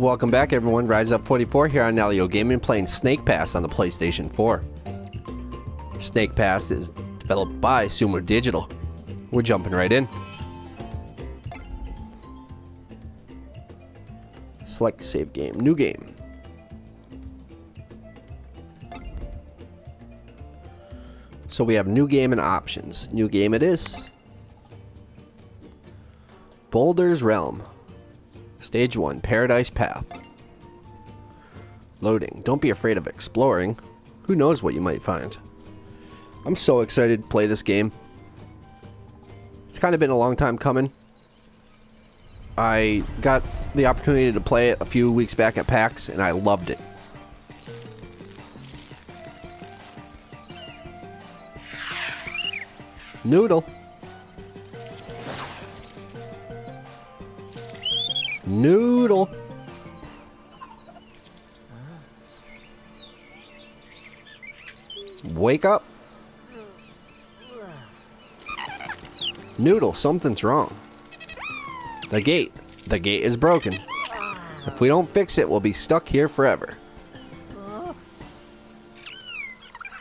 Welcome back everyone, Rise Up 44 here on Nalyo Gaming, playing Snake Pass on the PlayStation 4. Snake Pass is developed by Sumo Digital. We're jumping right in. Select save game, new game. So we have new game and options. New game it is. Boulder's Realm. Stage 1, Paradise Path. Loading. Don't be afraid of exploring. Who knows what you might find. I'm so excited to play this game. It's kind of been a long time coming. I got the opportunity to play it a few weeks back at PAX, and I loved it. Noodle. Noodle. Wake up. Noodle, something's wrong. The gate. The gate is broken. If we don't fix it, we'll be stuck here forever.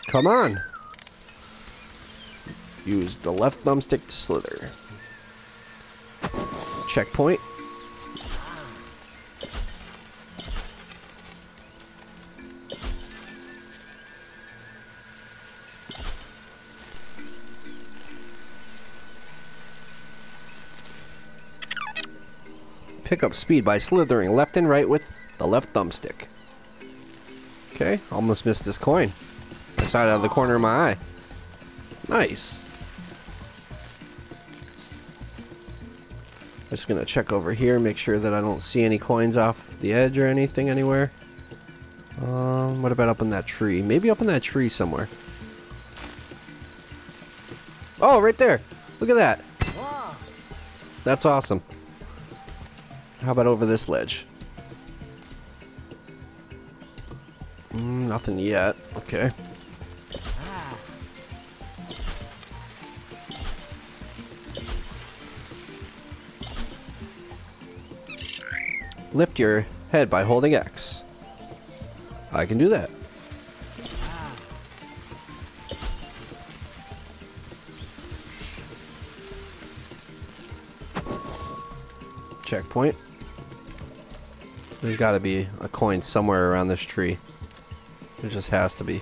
Come on. Use the left thumbstick to slither. Checkpoint. Pick up speed by slithering left and right with the left thumbstick. Okay, almost missed this coin. I saw it out of the corner of my eye. Nice. I'm just gonna check over here, make sure that I don't see any coins off the edge or anything anywhere. What about up in that tree? Maybe up in that tree somewhere. Oh, right there! Look at that! That's awesome. How about over this ledge? Nothing yet. Okay. Lift your head by holding X. I can do that. Checkpoint. There's got to be a coin somewhere around this tree. There just has to be.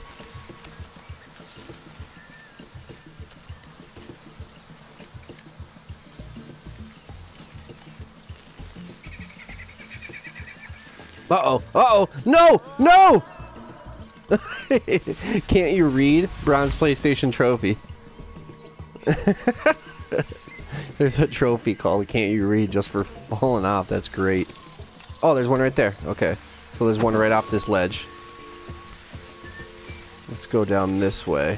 Uh-oh. Uh-oh. No! No! Can't you read? Bronze PlayStation Trophy. There's a trophy called Can't You Read just for falling off. That's great. Oh, there's one right there. Okay. So there's one right off this ledge. Let's go down this way.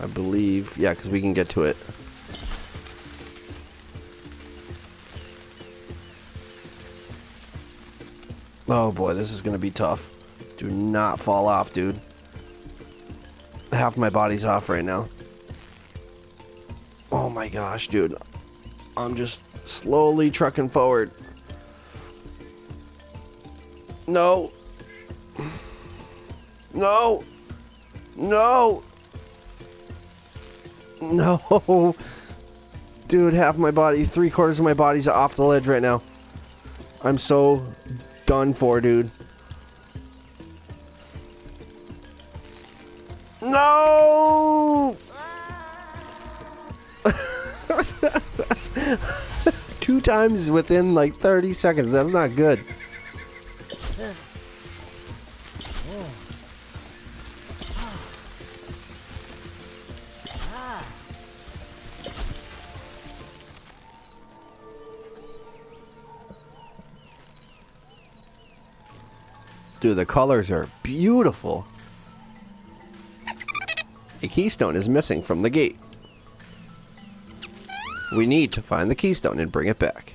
I believe. Yeah, because we can get to it. Oh boy, this is going to be tough. Do not fall off, dude. Half my body's off right now. Oh my gosh, dude. I'm just slowly trucking forward. No. No. No. No. Dude, half my body, 3/4 of my body's off the ledge right now. I'm so done for, dude. No. Two times within like 30 seconds. That's not good. Dude, the colors are beautiful. A keystone is missing from the gate. We need to find the keystone and bring it back.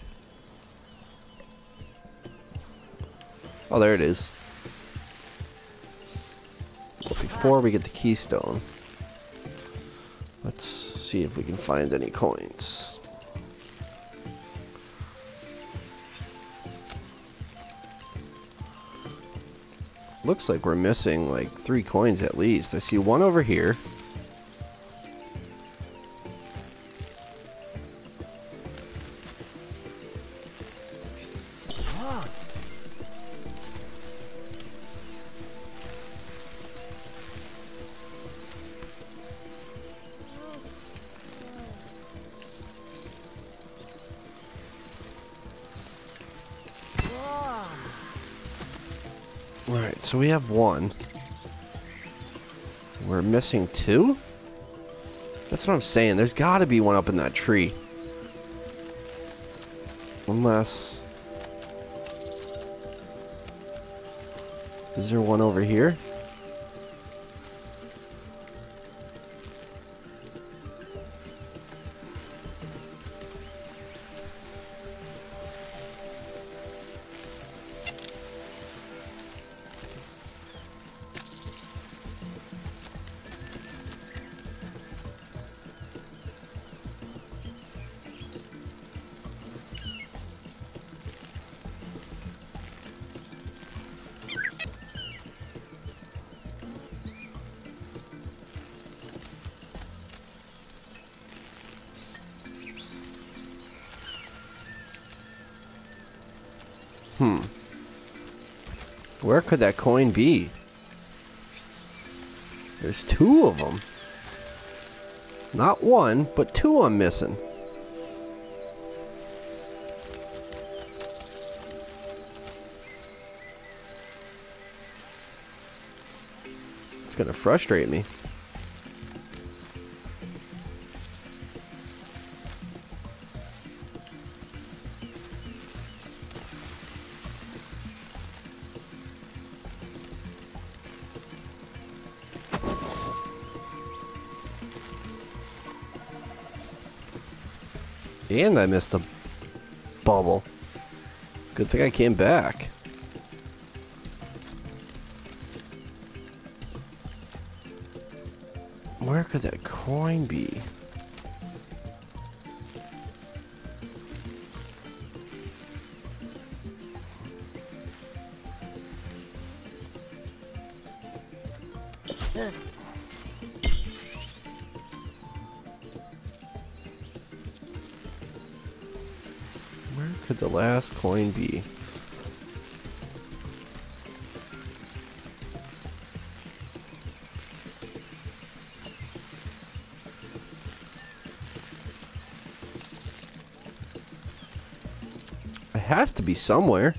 Oh, there it is. But before we get the keystone, let's see if we can find any coins. Looks like we're missing like 3 coins at least. I see one over here. Alright, so we have 1. We're missing 2? That's what I'm saying. There's got to be one up in that tree. Unless... is there one over here? Hmm. Where could that coin be? There's 2 of them. Not 1, but 2 I'm missing. It's gonna frustrate me. And I missed the bubble. Good thing I came back. Where could that coin be? Could the last coin be? It has to be somewhere.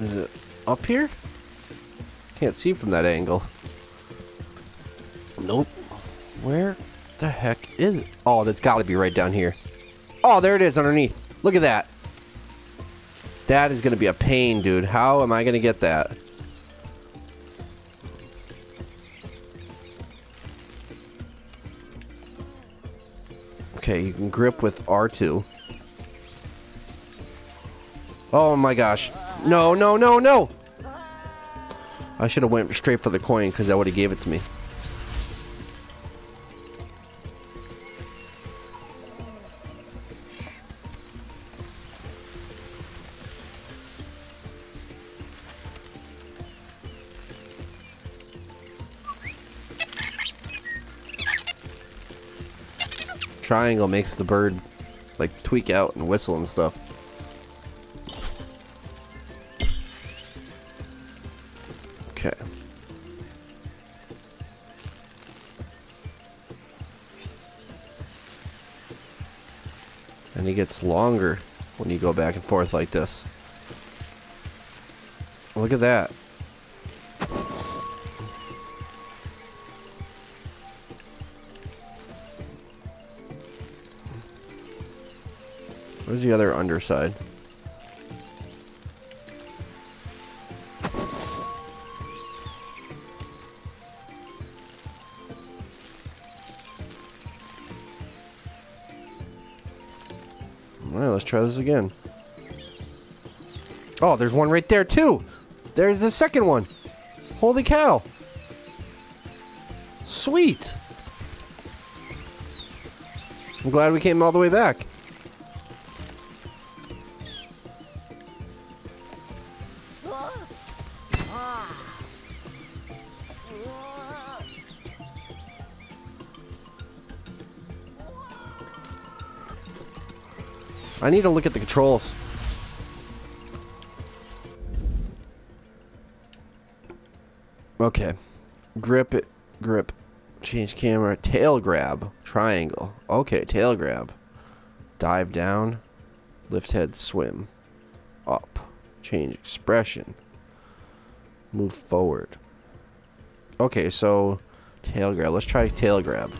Is it up here? Can't see from that angle. Nope. Where the heck is it? Oh, that's got to be right down here. Oh, there it is underneath. Look at that. That is going to be a pain, dude. How am I going to get that? Okay, you can grip with R2. Oh my gosh. No, no, no, no! I should have went straight for the coin because that would have gave it to me. Triangle makes the bird like tweak out and whistle and stuff. Okay. And it gets longer when you go back and forth like this. Look at that. Where's the other underside? try this again. Oh, there's one right there, too. There's the second one. Holy cow. Sweet. I'm glad we came all the way back. I need to look at the controls. Okay. Grip it. Grip. Change camera. Tail grab. Triangle. Okay, tail grab. Dive down. Lift head. Swim. Up. Change expression. Move forward. Okay, so tail grab. Let's try tail grab.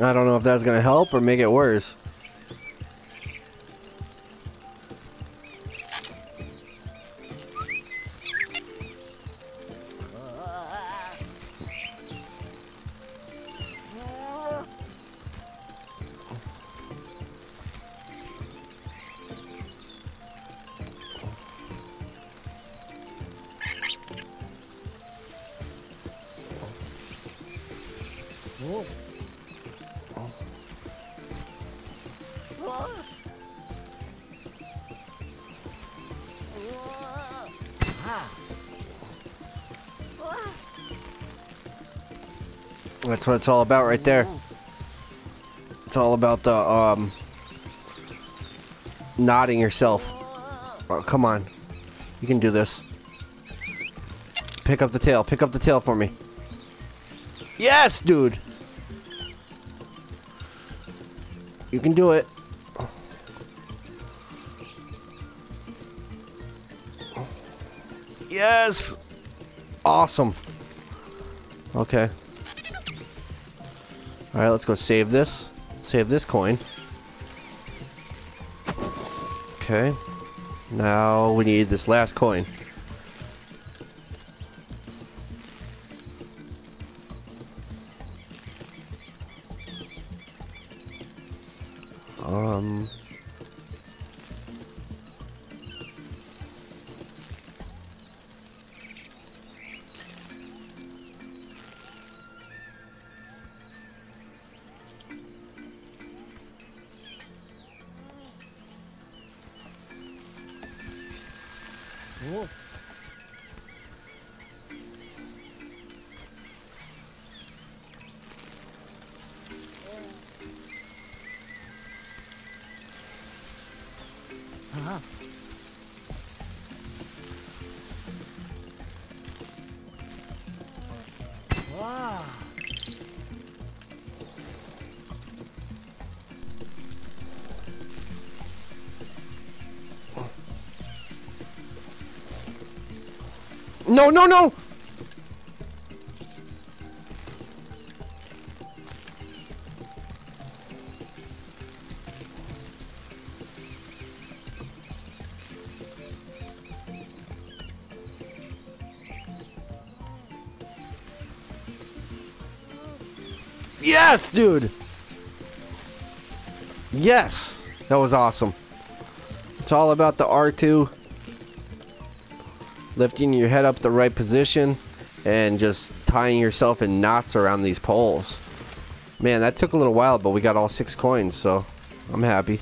I don't know if that's gonna help or make it worse. That's what it's all about right there. It's all about the, nodding yourself. Oh, come on. You can do this. Pick up the tail. Pick up the tail for me. Yes, dude! You can do it. Yes! Awesome. Okay. Alright, let's go save this. Save this coin. Okay. Now we need this last coin. No, no, no! Yes, dude! Yes! That was awesome. It's all about the R2. Lifting your head up the right position and just tying yourself in knots around these poles. Man, that took a little while, but we got all 6 coins, so I'm happy.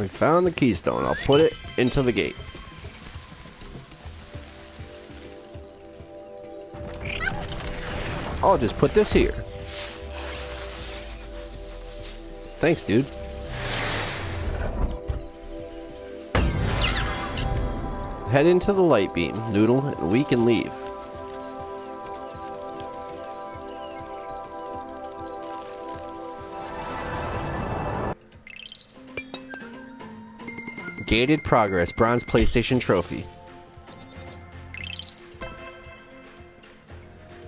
We found the keystone. I'll put it into the gate. I'll just put this here. Thanks, dude. Head into the light beam, Noodle, and we can leave. Gated progress, bronze PlayStation trophy.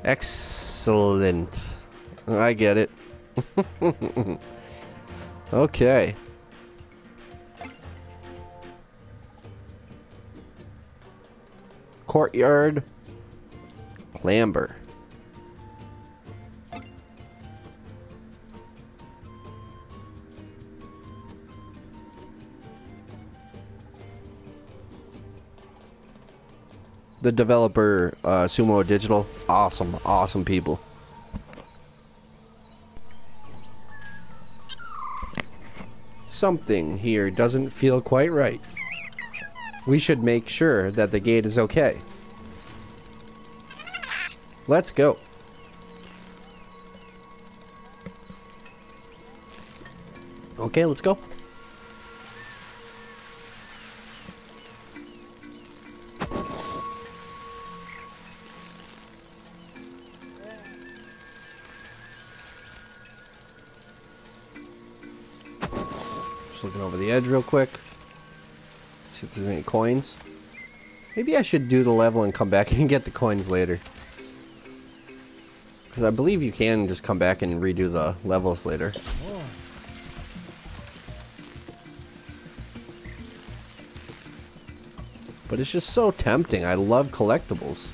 Excellent. I get it. Okay. Courtyard. Clamber. The developer, Sumo Digital, awesome people. Something here doesn't feel quite right. We should make sure that the gate is okay. Let's go. Okay, let's go. Looking over the edge real quick. See if there's any coins. Maybe I should do the level and come back and get the coins later. Because I believe you can just come back and redo the levels later. But it's just so tempting. I love collectibles.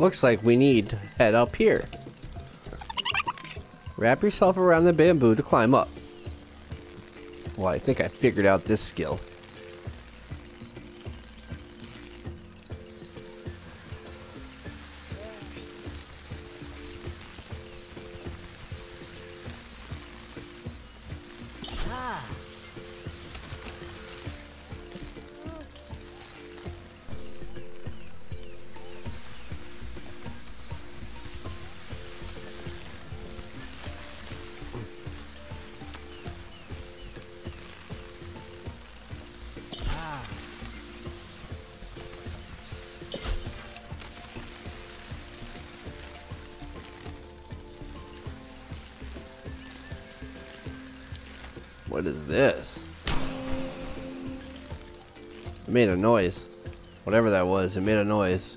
Looks like we need to head up here. Wrap yourself around the bamboo to climb up. Well, I think I figured out this skill. What is this? It made a noise. Whatever that was, it made a noise.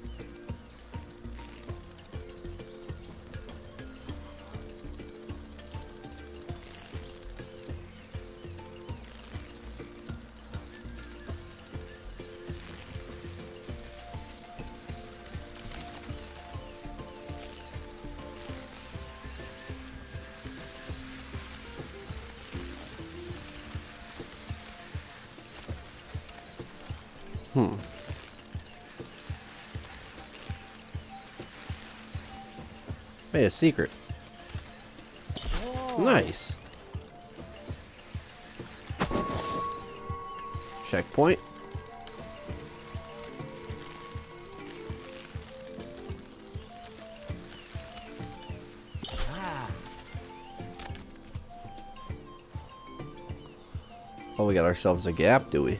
Made a secret. Nice. Checkpoint. Oh, we got ourselves a gap, do we?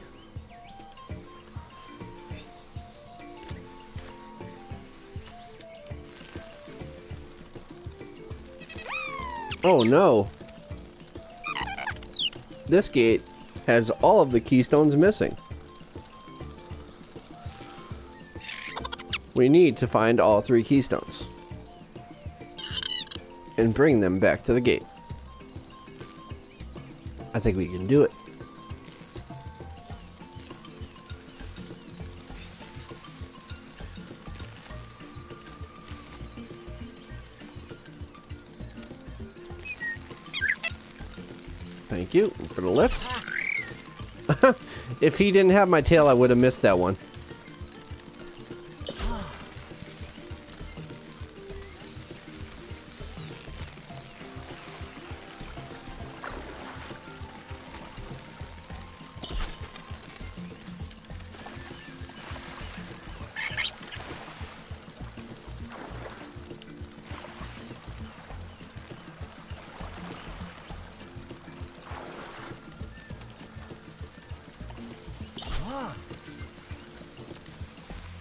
Oh no! This gate has all of the keystones missing. We need to find all 3 keystones and bring them back to the gate. I think we can do it. Thank you for the lift. If he didn't have my tail, I would have missed that one.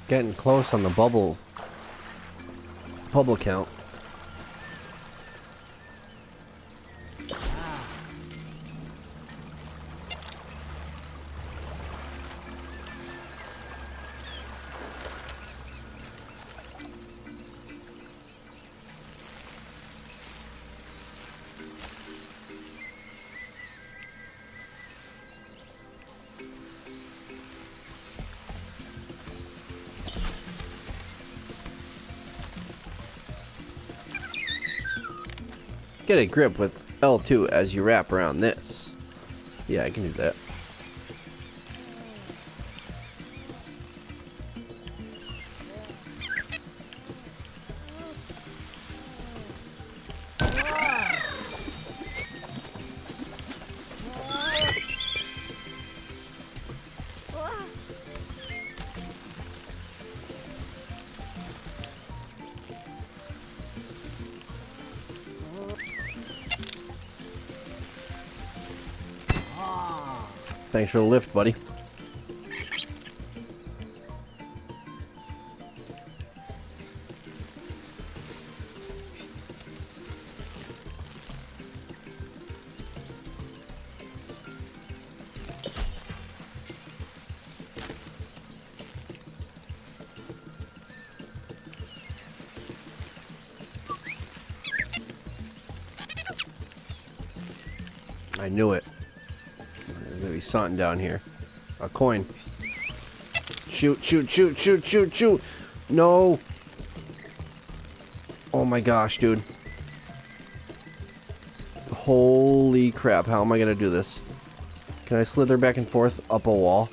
Getting close on the bubble count. Get a grip with L2 as you wrap around this. Yeah, I can do that. Thanks for the lift, buddy. I knew it. Something down here. A coin. Shoot, shoot, shoot, shoot, shoot, shoot. No. Oh my gosh, dude. Holy crap. How am I going to do this? Can I slither back and forth up a wall?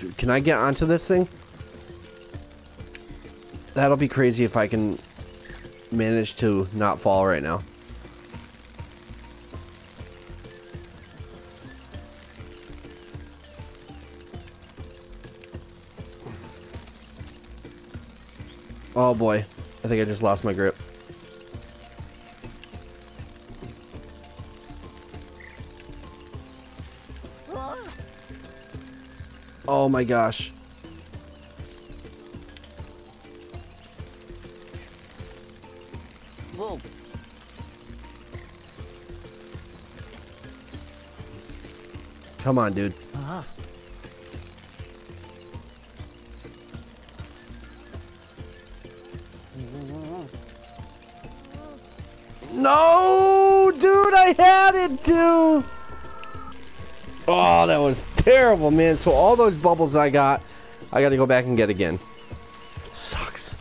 Dude, can I get onto this thing? That'll be crazy if I can manage to not fall right now. Oh boy, I think I just lost my grip. Oh my gosh. Whoa. Come on, dude. Uh-huh. No, dude, I had it, dude. Oh, that was terrible, man. So all those bubbles I got to go back and get again. It sucks.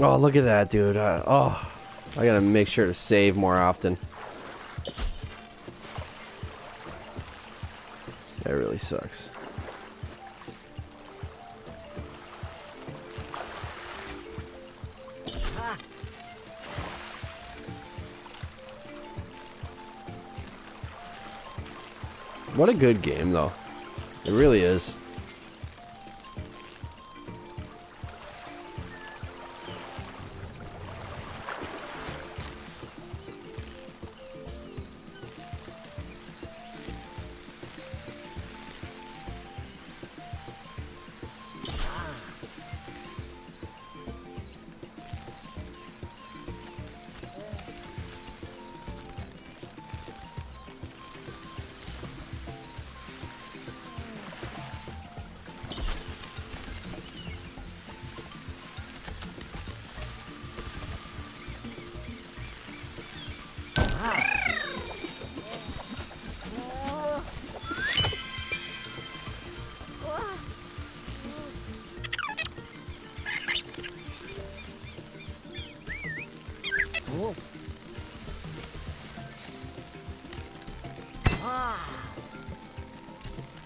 Oh, look at that, dude. Oh, I got to make sure to save more often. That really sucks. What a good game, though. It really is.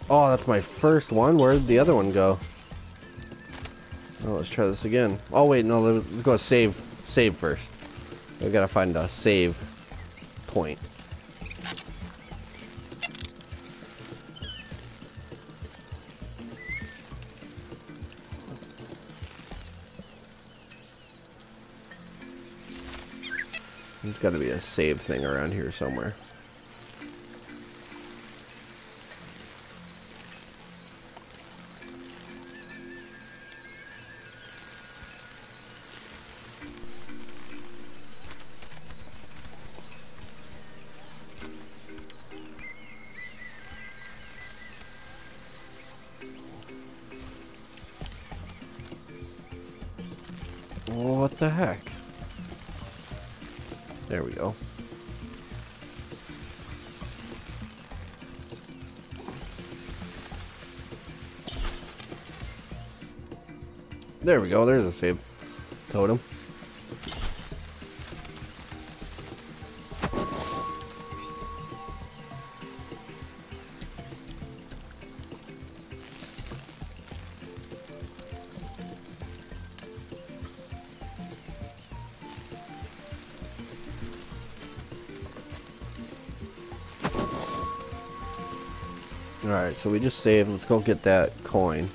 Oh, that's my first one. Where did the other one go? Oh, let's try this again. Oh, wait, no, let's go save. Save first. We gotta find a save point. There's gotta be a save thing around here somewhere. What the heck? There we go. There we go. There's a save totem. Alright, so we just saved. Let's go get that coin.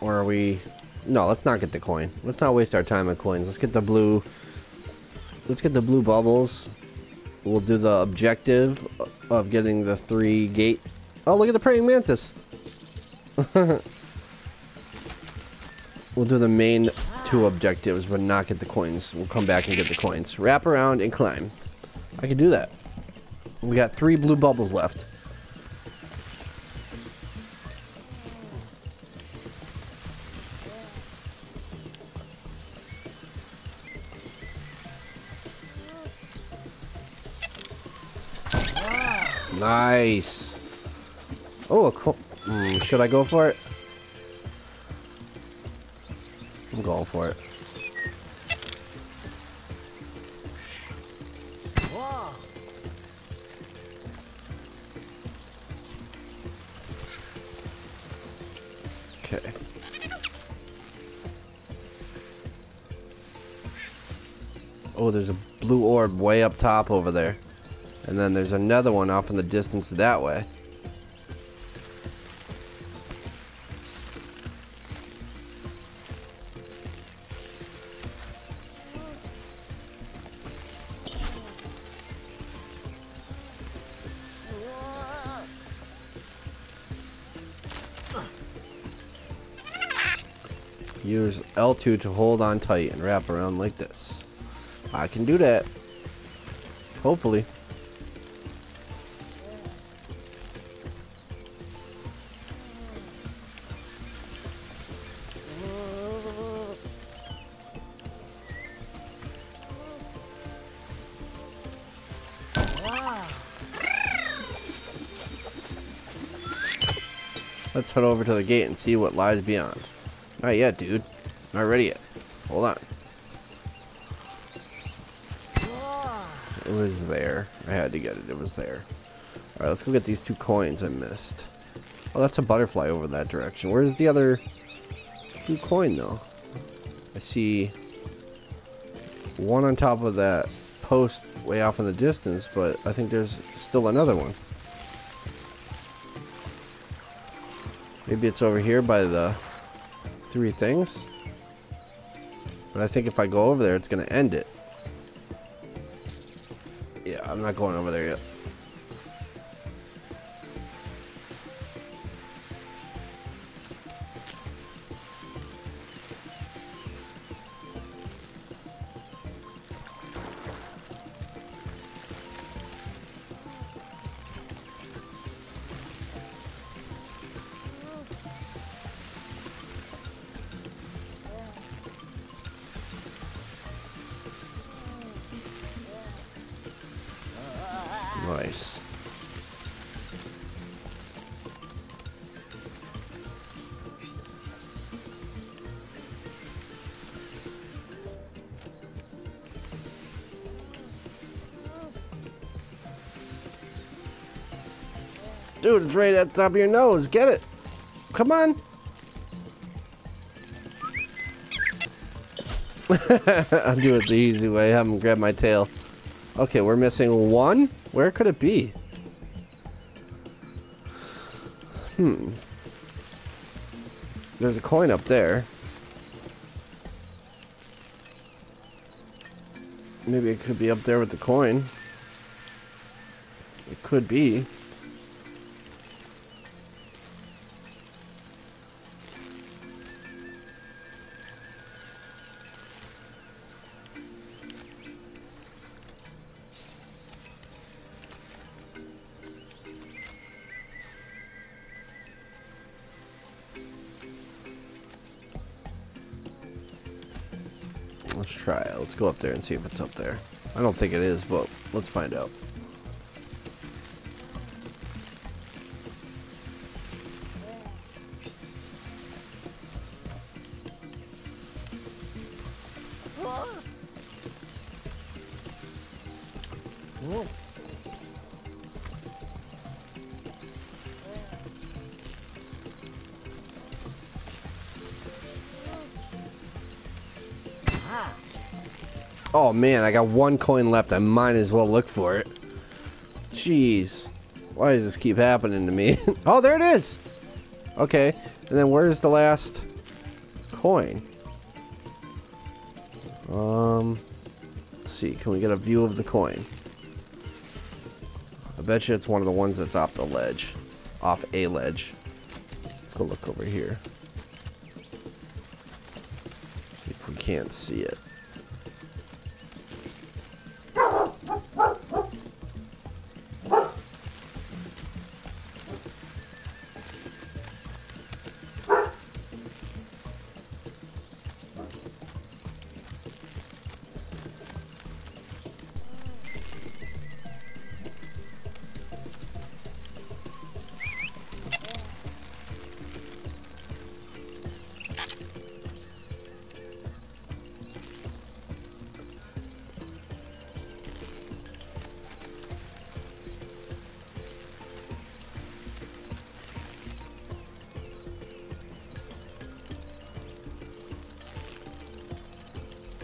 Or are we... No, let's not get the coin. Let's not waste our time on coins. Let's get the blue... Let's get the blue bubbles. We'll do the objective of getting the 3 gate... Oh, look at the praying mantis! We'll do the main 2 objectives, but not get the coins. We'll come back and get the coins. Wrap around and climb. I can do that. We got 3 blue bubbles left. Nice. Oh, a cool. Should I go for it? I'm going for it. Okay. Oh, there's a blue orb way up top over there. And then there's another one off in the distance that way. Use L2 to hold on tight and wrap around like this. I can do that. Hopefully. Let's head over to the gate and see what lies beyond. Not yet, dude. Not ready yet. Hold on. It was there. I had to get it. It was there. Alright, let's go get these 2 coins I missed. Oh, that's a butterfly over that direction. Where's the other blue coin, though? I see one on top of that post way off in the distance, but I think there's still another one. Maybe it's over here by the three things. But I think if I go over there, it's going to end it. Yeah, I'm not going over there yet. Nice. Dude, it's right at the top of your nose. Get it. Come on. I'll do it the easy way. Have him grab my tail. Okay, we're missing one. Where could it be? There's a coin up there. Maybe it could be up there with the coin. It could be. Let's try it. Let's go up there and see if it's up there. I don't think it is, but let's find out. Oh man, I got one coin left. I might as well look for it. Jeez. Why does this keep happening to me? Oh, there it is! Okay, and then where's the last coin? Let's see, can we get a view of the coin? I bet you it's one of the ones that's off the ledge. Off a ledge. Let's go look over here. See if we can't see it.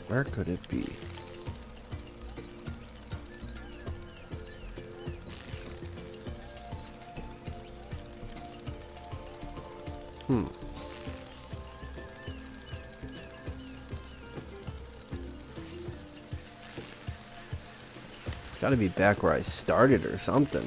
Where could it be? It's gotta be back where I started or something.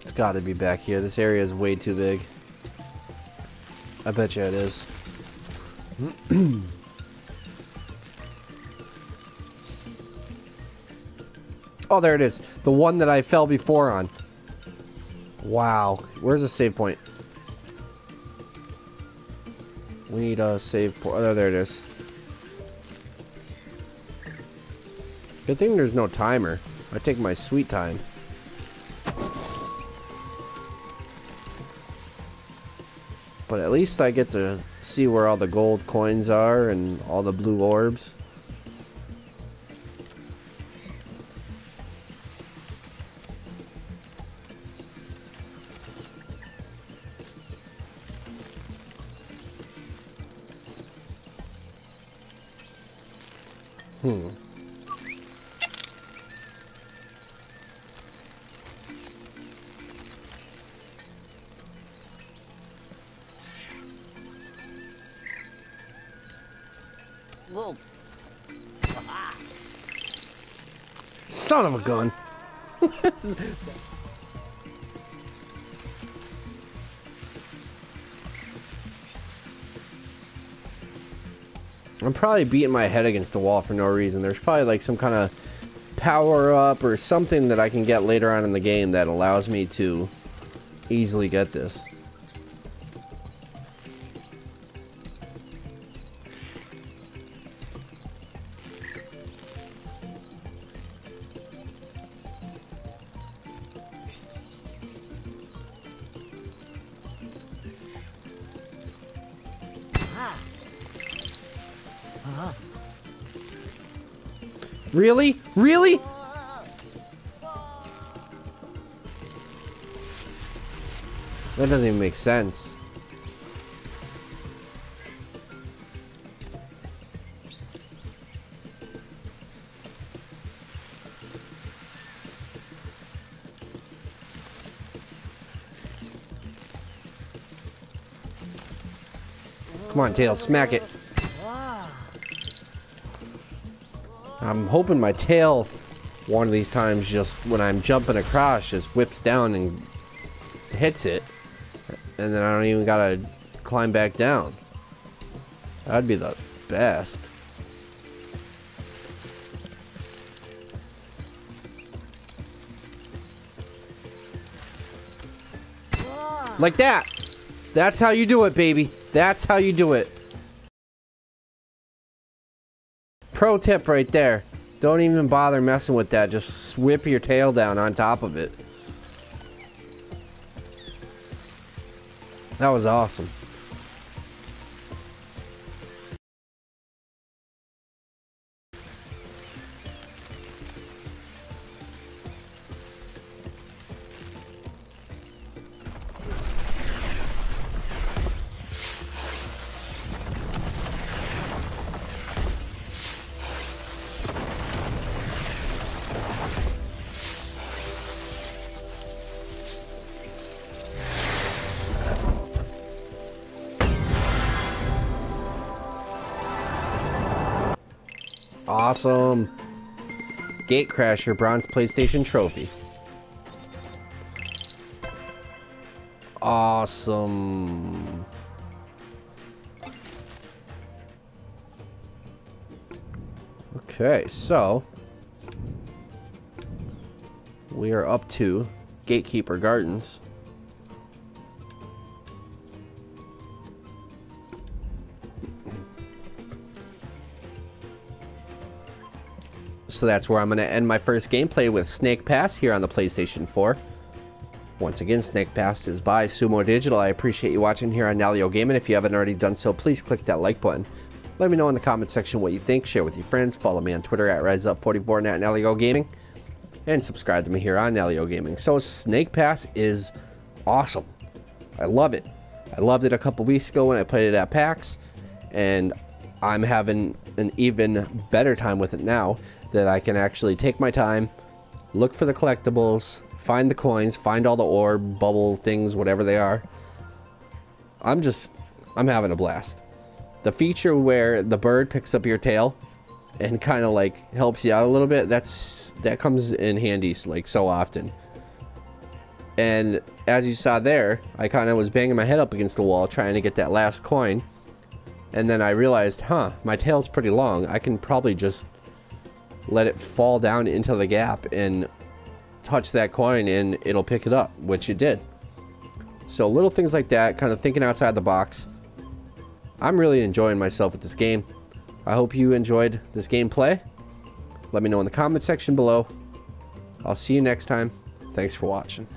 It's gotta be back here. This area is way too big. I bet you it is. Oh, there it is. The one that I fell before on. Wow. Where's the save point? We need a save point. Oh, there it is. Good thing there's no timer. I take my sweet time. But at least I get to see where all the gold coins are and all the blue orbs. Son of a gun. I'm probably beating my head against the wall for no reason. There's probably like some kind of power up or something that I can get later on in the game that allows me to easily get this. Really? Really? That doesn't even make sense. Come on, Tails, smack it. I'm hoping my tail one of these times, just when I'm jumping across, just whips down and hits it, and then I don't even gotta climb back down. That'd be the best. Like that. That's how you do it, baby. That's how you do it. Pro tip right there. Don't even bother messing with that. Just whip your tail down on top of it. That was awesome. Awesome. Gatecrasher bronze PlayStation trophy. Awesome. Okay, so we are up to Gatekeeper Gardens. So that's where I'm going to end my first gameplay with Snake Pass here on the PlayStation 4. Once again, Snake Pass is by Sumo Digital. I appreciate you watching here on Nalyo Gaming. If you haven't already done so, please click that like button. Let me know in the comment section what you think. Share with your friends. Follow me on Twitter at Rise Up 44 and at Nalyo Gaming. And subscribe to me here on Nalyo Gaming. So Snake Pass is awesome. I love it. I loved it a couple weeks ago when I played it at PAX. And I'm having an even better time with it now, that I can actually take my time, look for the collectibles, find the coins, find all the orb, bubble things, whatever they are. I'm having a blast. The feature where the bird picks up your tail and kind of like helps you out a little bit, that comes in handy like so often. And as you saw there, I kind of was banging my head up against the wall trying to get that last coin. And then I realized, huh, my tail's pretty long. I can probably just let it fall down into the gap and touch that coin and it'll pick it up, which it did. So little things like that, kind of thinking outside the box. I'm really enjoying myself with this game. I hope you enjoyed this gameplay. Let me know in the comment section below. I'll see you next time. Thanks for watching.